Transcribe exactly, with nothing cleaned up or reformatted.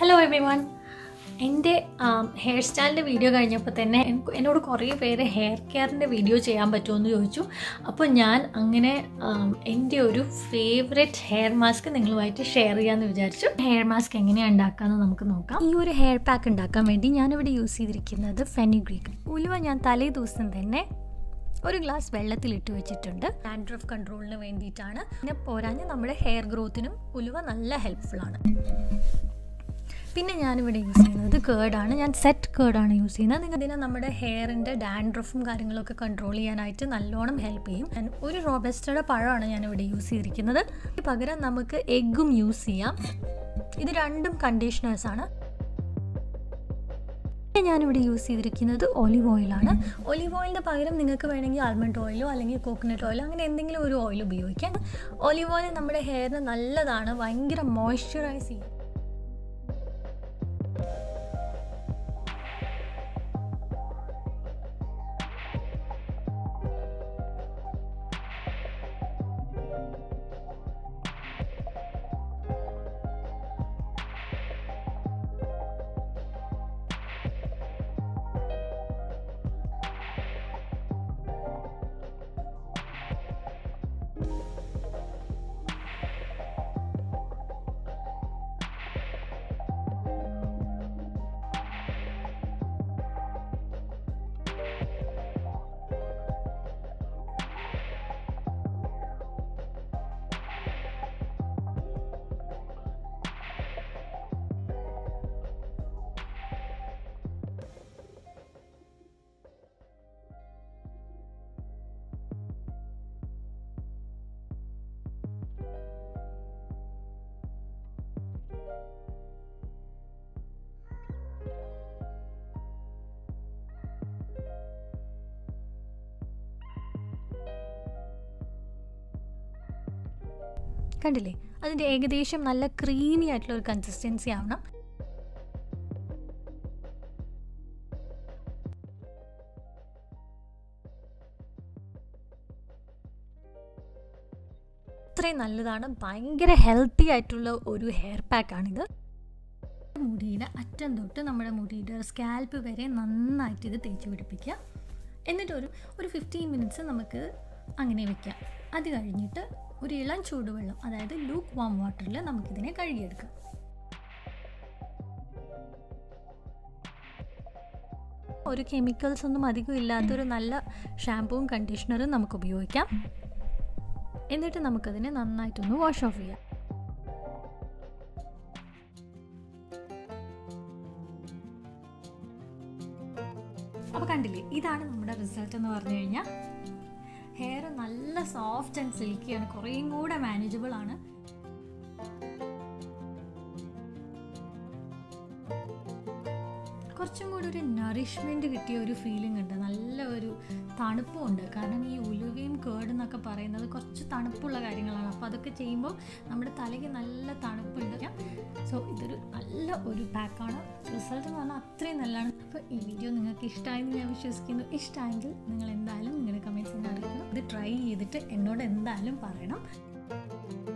Hello everyone. എൻ്റെ hair സ്റ്റൈലിൻ്റെ video കഴിഞ്ഞപ്പോൾ തന്നെ എനിക്ക് എന്നോട് കുറേ പേര് ഹെയർ കെയറിൻ്റെ വീഡിയോ ചെയ്യാൻ പറ്റുമെന്ന് ചോദിച്ചു. അപ്പോൾ ഞാൻ അങ്ങനെ എൻ്റെ ഒരു ഫേവറേറ്റ് ഹെയർ മാസ്ക് നിങ്ങളുമായിട്ട് ഷെയർ ചെയ്യാമെന്ന് വിചാരിച്ചു. ഹെയർ മാസ്ക് എങ്ങനെയാണ് ഉണ്ടാക്കാമെന്ന് നമുക്ക് നോക്കാം. ഈ ഒരു ഹെയർ പാക്ക് ഉണ്ടാക്കാൻ വേണ്ടി ഞാനിവിടെ യൂസ് ചെയ്തിരിക്കുന്നത് ഫെനിഗ്രീക്ക് ഉലുവ. ഞാൻ തലേ ദിവസം തന്നെ ഒരു ഗ്ലാസ് വെള്ളത്തിലിട്ട് വെച്ചിട്ടുണ്ട്. ഡാൻഡ്രഫ് കൺട്രോളിന് വേണ്ടിയിട്ടാണ്. പിന്നെ പോരാഞ്ഞ് നമ്മുടെ ഹെയർ ഗ്രോത്തിനും ഉലുവ നല്ല ഹെൽപ്ഫുള്ളാണ്. പിന്നെ ഞാനിവിടെ യൂസ് ചെയ്യുന്നത് കേർഡാണ്. ഞാൻ സെറ്റ് കേർഡാണ് യൂസ് ചെയ്യുന്നത്. നിങ്ങൾ ഇതിനെ നമ്മുടെ ഹെയറിൻ്റെ ഡാൻഡ്രഫും കാര്യങ്ങളൊക്കെ കൺട്രോൾ ചെയ്യാനായിട്ട് നല്ലോണം ഹെൽപ്പ് ചെയ്യും. ഞാൻ ഒരു റോബസ്റ്റയുടെ പഴമാണ് ഞാനിവിടെ യൂസ് ചെയ്തിരിക്കുന്നത്. പകരം നമുക്ക് എഗ്ഗും യൂസ് ചെയ്യാം. ഇത് രണ്ടും കണ്ടീഷണേഴ്സാണ്. ഞാനിവിടെ യൂസ് ചെയ്തിരിക്കുന്നത് ഒലിവ് ഓയിലാണ്. ഒലിവ് ഓയിലിന് പകരം നിങ്ങൾക്ക് വേണമെങ്കിൽ ആൽമണ്ട് ഓയിലോ അല്ലെങ്കിൽ കോക്കനട്ട് ഓയിലോ അങ്ങനെ എന്തെങ്കിലും ഒരു ഓയിൽ ഉപയോഗിക്കാം. ഒലിവ് ഓയിൽ നമ്മുടെ ഹെയറിന് നല്ലതാണ്, ഭയങ്കര മോയ്സ്ചറൈസ് ചെയ്യും. കണ്ടില്ലേ, അതിൻ്റെ ഏകദേശം നല്ല ക്രീമി ആയിട്ടുള്ള ഒരു കൺസിസ്റ്റൻസി ആവണം. ഇത്രയും നല്ലതാണ്. ഭയങ്കര ഹെൽത്തി ആയിട്ടുള്ള ഒരു ഹെയർ പാക്കാണിത്. മുടിയുടെ അറ്റം തൊട്ട് നമ്മുടെ മുടിയുടെ സ്കാൽപ്പ് വരെ നന്നായിട്ട് ഇത് തേച്ച് പിടിപ്പിക്കുക. എന്നിട്ടൊരു ഒരു ഫിഫ്റ്റീൻ മിനിറ്റ്സ് നമുക്ക് അങ്ങനെ വയ്ക്കാം. അത് കഴിഞ്ഞിട്ട് ഒരു ഇളം ചൂടുവെള്ളം, അതായത് ലൂക്ക് വാം വാട്ടറിൽ നമുക്കിതിനെ കഴുകിയെടുക്കാം. ഒരു കെമിക്കൽസ് ഒന്നും അധികം ഇല്ലാത്തൊരു നല്ല ഷാമ്പൂവും കണ്ടീഷണറും നമുക്ക് ഉപയോഗിക്കാം. എന്നിട്ട് നമുക്കതിനെ നന്നായിട്ടൊന്ന് വാഷ് ഓഫ് ചെയ്യാം. അപ്പോൾ കണ്ടില്ലേ, ഇതാണ് നമ്മുടെ റിസൾട്ട് എന്ന് പറഞ്ഞു കഴിഞ്ഞാൽ. ഹെയർ നല്ല സോഫ്റ്റ് ആൻഡ് സിൽക്കിയാണ്, കുറേയും കൂടെ മാനേജബിൾ ആണ്. കുറച്ചും കൂടി ഒരു നറിഷ്മെൻറ്റ് കിട്ടിയ ഒരു ഫീലിംഗ് ഉണ്ട്, നല്ല ഒരു തണുപ്പുമുണ്ട്. കാരണം ഈ ഉലുവയും കേർഡ് എന്നൊക്കെ പറയുന്നത് കുറച്ച് തണുപ്പുള്ള കാര്യങ്ങളാണ്. അപ്പോൾ അതൊക്കെ ചെയ്യുമ്പോൾ നമ്മുടെ തലയ്ക്ക് നല്ല തണുപ്പുണ്ട്. സോ ഇതൊരു നല്ല ഒരു പാക്കാണ്. റിസൾട്ട് എന്ന് പറഞ്ഞാൽ അത്രയും നല്ലതാണ്. അപ്പോൾ ഈ വീഡിയോ നിങ്ങൾക്ക് ഇഷ്ടമായെന്ന് ഞാൻ വിശ്വസിക്കുന്നു. ഇഷ്ടമായെങ്കിൽ നിങ്ങൾ എന്തായാലും നിങ്ങളുടെ കമൻസിൽ അറിയിക്കണം. ഇത് ട്രൈ ചെയ്തിട്ട് എന്നോട് എന്തായാലും പറയണം.